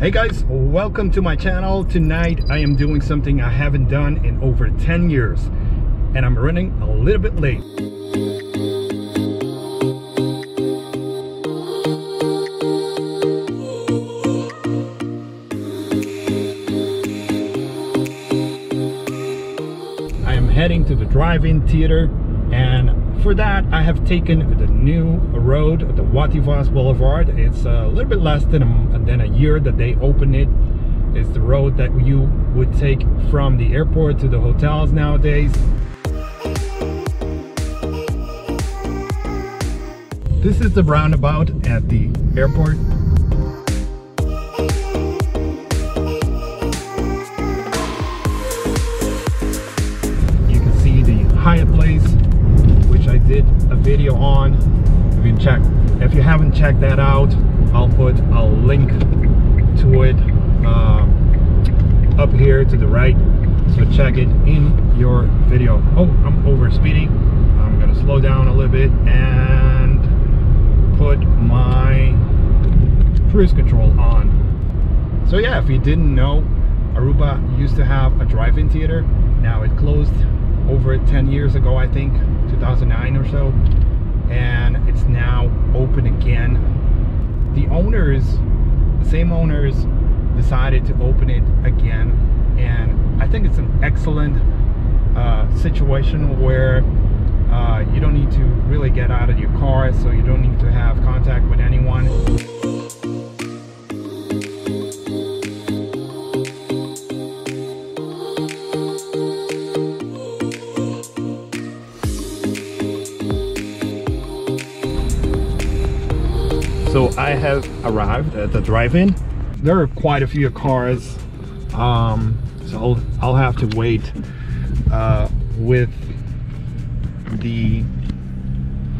Hey guys, welcome to my channel. Tonight I am doing something I haven't done in over 10 years and I'm running a little bit late. I am heading to the drive-in theater, and for that I have taken the new road, the Wativas Boulevard. It's a little bit less than a year that they opened it. It's the road that you would take from the airport to the hotels nowadays. This is the roundabout at the airport. You can see the Hyatt Place, which I did a video on. If you haven't checked that out, I'll put a link to it up here to the right, so check it in your video. Oh, I'm over speeding. I'm gonna slow down a little bit and put my cruise control on. So yeah, if you didn't know, Aruba used to have a drive-in theater. Now it closed over 10 years ago, I think 2009 or so, and it's now open again. The owners, the same owners, decided to open it again, and I think it's an excellent situation where you don't need to really get out of your car, so you don't need to have contact with anyone. So I have arrived at the drive-in. There are quite a few cars, so I'll have to wait with the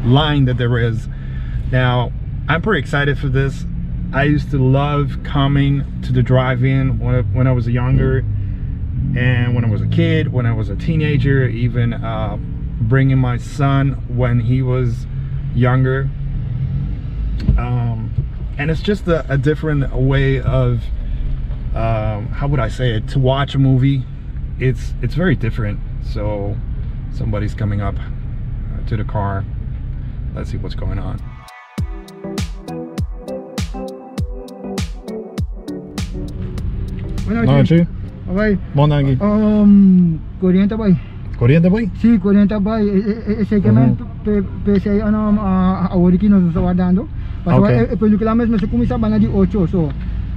line that there is. Now, I'm pretty excited for this. I used to love coming to the drive-in when I was younger, and when I was a kid, when I was a teenager, even bringing my son when he was younger. And it's just a different way of how would I say it, to watch a movie. It's very different. So somebody's coming up to the car. Let's see what's going on. Corriente, boy? Sí, Corriente, boy. Ese que me pensé a Oriki nos estaba dando. Porque película mesmo se começa a banhar de 8, so.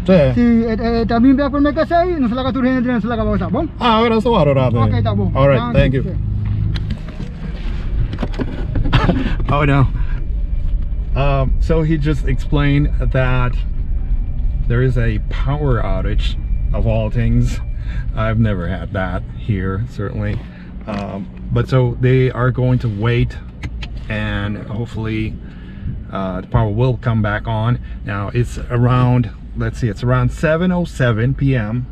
Sí, está bem para comer que sei, não se larga tudo dentro, não se larga para usar, bom? Ah, agora só agora. Okay, tá bom. All right, thank you. Oh no. So he just explained that there is a power outage, of all things. I've never had that here, certainly. But so they are going to wait, and hopefully the power will come back on. Now it's around, let's see, it's around 7:07 p.m.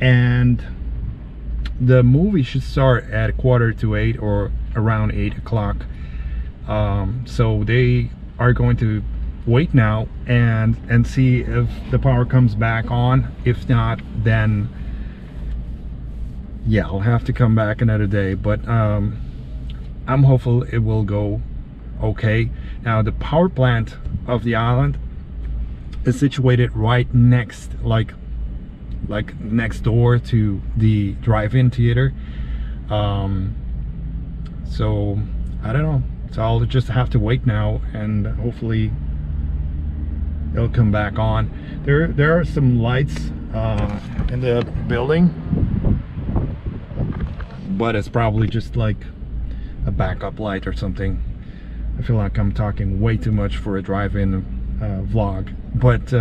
and the movie should start at 7:45 or around 8 o'clock. So they are going to wait now and see if the power comes back on. If not, then yeah, I'll have to come back another day, but I'm hopeful it will go okay. Now the power plant of the island is situated right next, like next door to the drive-in theater. So I don't know, so I'll just have to wait now and hopefully it'll come back on. There are some lights in the building, but it's probably just like a backup light or something. I feel like I'm talking way too much for a drive-in vlog, but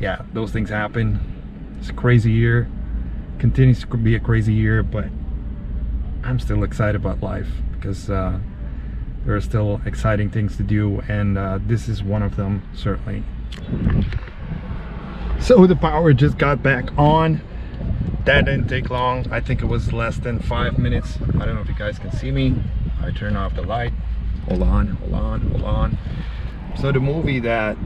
yeah, those things happen. It's a crazy year, continues to be a crazy year, but I'm still excited about life because there are still exciting things to do, and this is one of them, certainly. So the power just got back on. That didn't take long. I think it was less than 5 minutes. I don't know if you guys can see me. I turn off the light. Hold on. So the movie that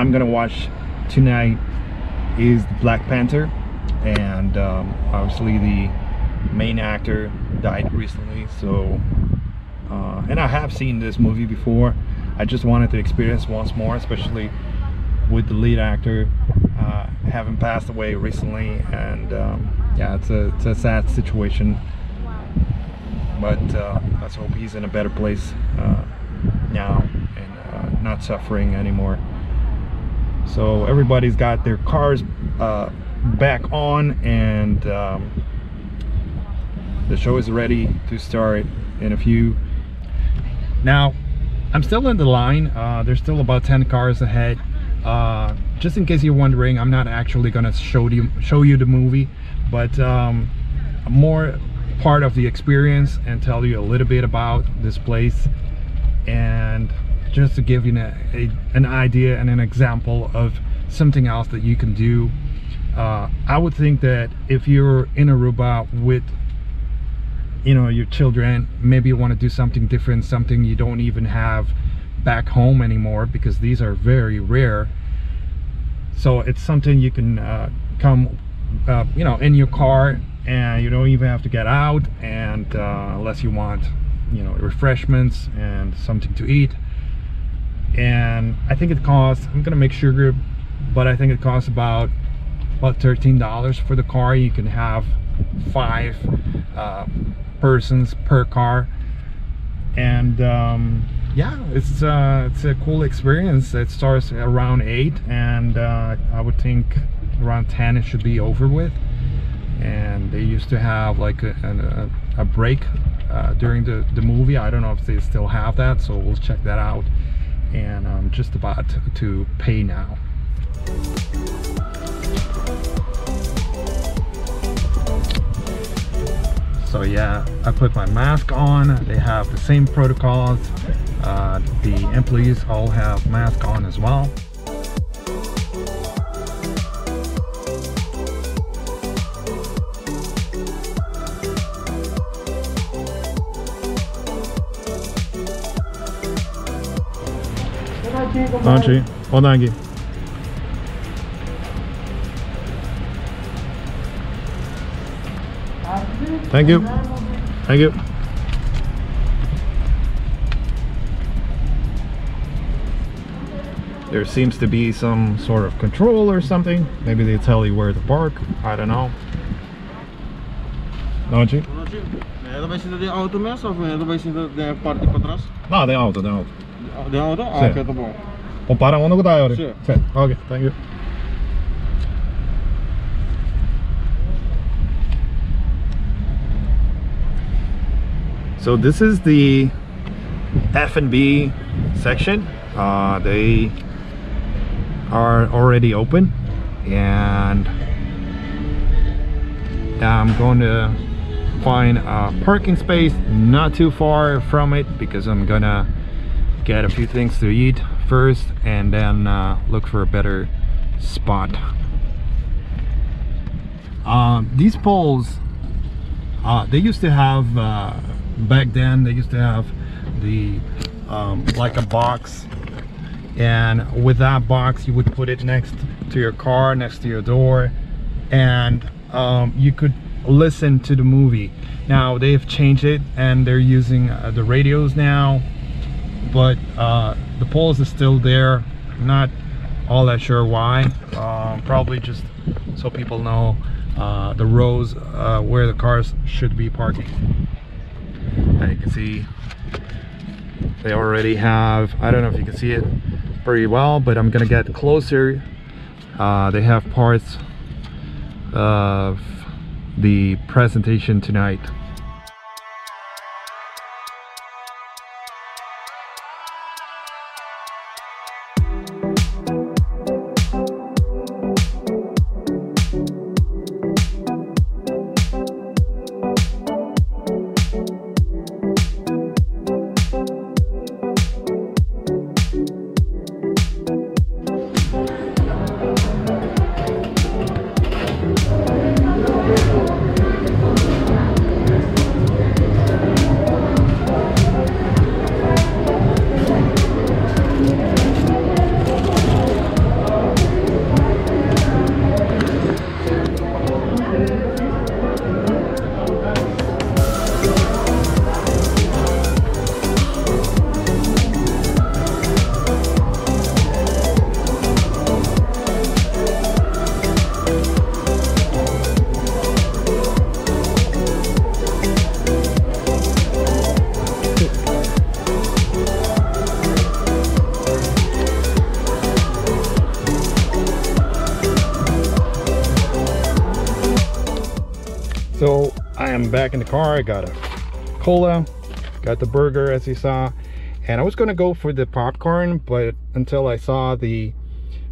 I'm gonna watch tonight is Black Panther, and obviously the main actor died recently, so and I have seen this movie before. I just wanted to experience once more, especially with the lead actor having passed away recently. And yeah, it's a sad situation, but let's hope he's in a better place now and not suffering anymore. So everybody's got their cars back on, and the show is ready to start in a few. Now I'm still in the line. There's still about 10 cars ahead. Just in case you're wondering, I'm not actually gonna show you the movie, but more part of the experience, and tell you a little bit about this place, and just to give you an idea and an example of something else that you can do. I would think that if you're in Aruba with, you know, your children, maybe you want to do something different, something you don't even have back home anymore, because these are very rare. So it's something you can come you know, in your car, and you don't even have to get out, and unless you want, you know, refreshments and something to eat. And I think it costs, I'm gonna make sure, but I think it costs about $13 for the car. You can have 5 persons per car, and yeah, it's a cool experience. It starts around 8, and I would think around 10 it should be over with. And they used to have like a break during the movie. I don't know if they still have that, so we'll check that out. And I'm just about to pay now. So yeah, I put my mask on. They have the same protocols. The employees all have masks on as well. Auntie, oh, thank you. Thank you. Thank you. There seems to be some sort of control or something. Maybe they tell you where to park. I don't know. Auntie? No, the auto, the auto. De auto? Ah, sì. Aspetta un po'. O para uno che dai ore? Sì. Sì. Ok, thank you. So this is the F&B section. They are already open, and I'm going to find a parking space not too far from it, because I'm gonna get a few things to eat first, and then look for a better spot. These poles, they used to have back then, they used to have the like a box, and with that box you would put it next to your car, next to your door, and you could listen to the movie. Now they've changed it, and they're using the radios now, but the poles are still there. I'm not all that sure why. Probably just so people know the rows where the cars should be parking. And you can see they already have, I don't know if you can see it pretty well, but I'm gonna get closer. They have parts of the presentation tonight. I'm back in the car. I got a cola, got the burger as you saw, and I was gonna go for the popcorn, but until I saw the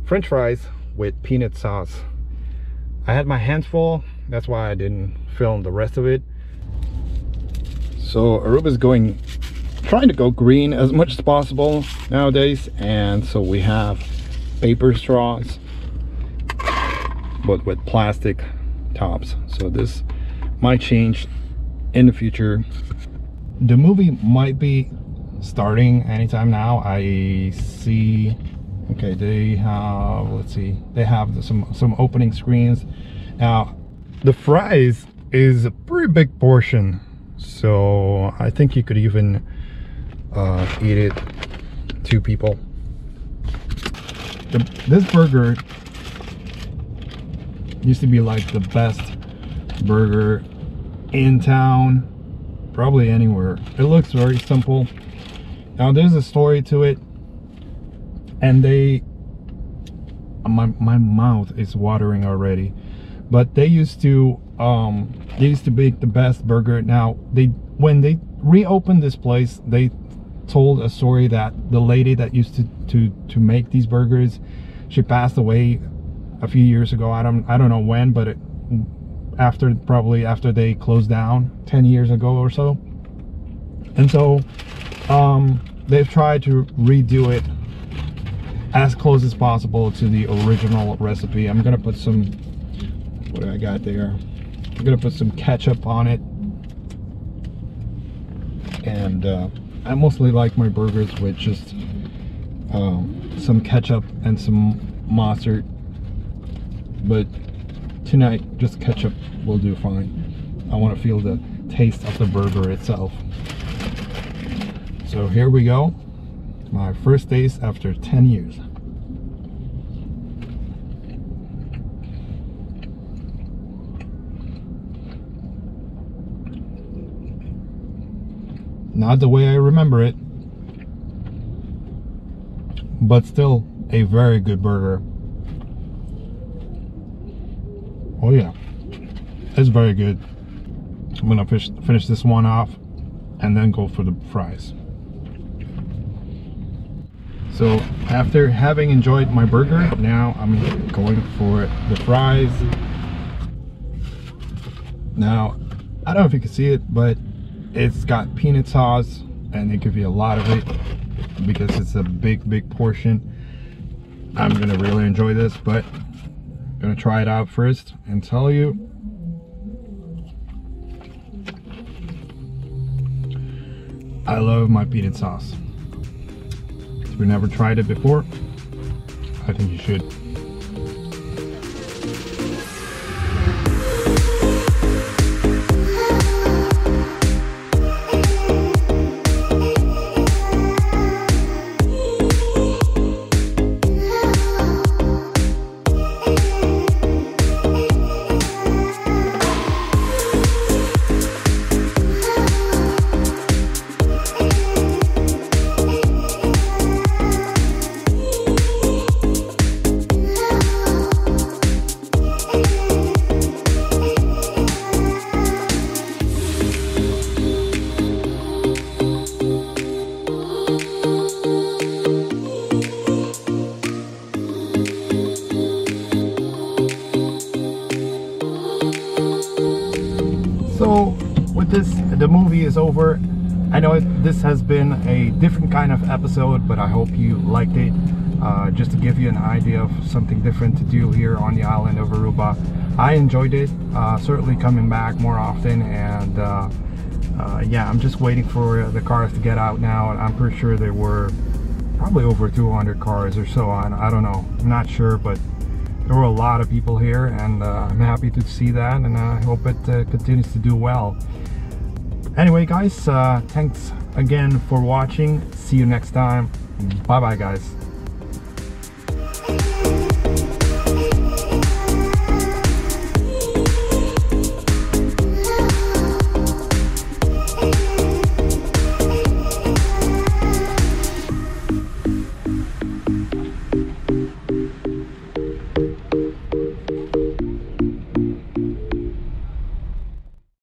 French fries with peanut sauce, I had my hands full. That's why I didn't film the rest of it. So Aruba's trying to go green as much as possible nowadays, and so we have paper straws but with plastic tops. So this might change in the future. The movie might be starting anytime now. I see, okay, they have, let's see, they have some opening screens. Now the fries is a pretty big portion, so I think you could even eat it, two people. This burger used to be like the best burger in town, probably anywhere. It looks very simple. Now there's a story to it, and they, my mouth is watering already, but they used to make the best burger. Now when they reopened this place, they told a story that the lady that used to make these burgers, she passed away a few years ago. I don't know when, but probably after they closed down 10 years ago or so. And so they've tried to redo it as close as possible to the original recipe. I'm gonna put some, what do I got there, I'm gonna put some ketchup on it. And I mostly like my burgers with just some ketchup and some mustard, but tonight just ketchup will do fine. I want to feel the taste of the burger itself. So here we go, my first taste after 10 years. Not the way I remember it, but still a very good burger. Oh yeah, it's very good. I'm gonna finish this one off and then go for the fries. So after having enjoyed my burger, now I'm going for the fries. Now, I don't know if you can see it, but it's got peanut sauce, and it could be a lot of it because it's a big portion. I'm gonna really enjoy this, but I'm gonna try it out first and tell you. I love my peanut sauce. If you've never tried it before, I think you should. So with this, the movie is over. I know this has been a different kind of episode, but I hope you liked it. Just to give you an idea of something different to do here on the island of Aruba. I enjoyed it, certainly coming back more often, and yeah, I'm just waiting for the cars to get out now, and I'm pretty sure there were probably over 200 cars or so on. I don't know, I'm not sure, but there were a lot of people here, and I'm happy to see that, and I hope it continues to do well. Anyway guys, thanks again for watching. See you next time. Bye bye guys.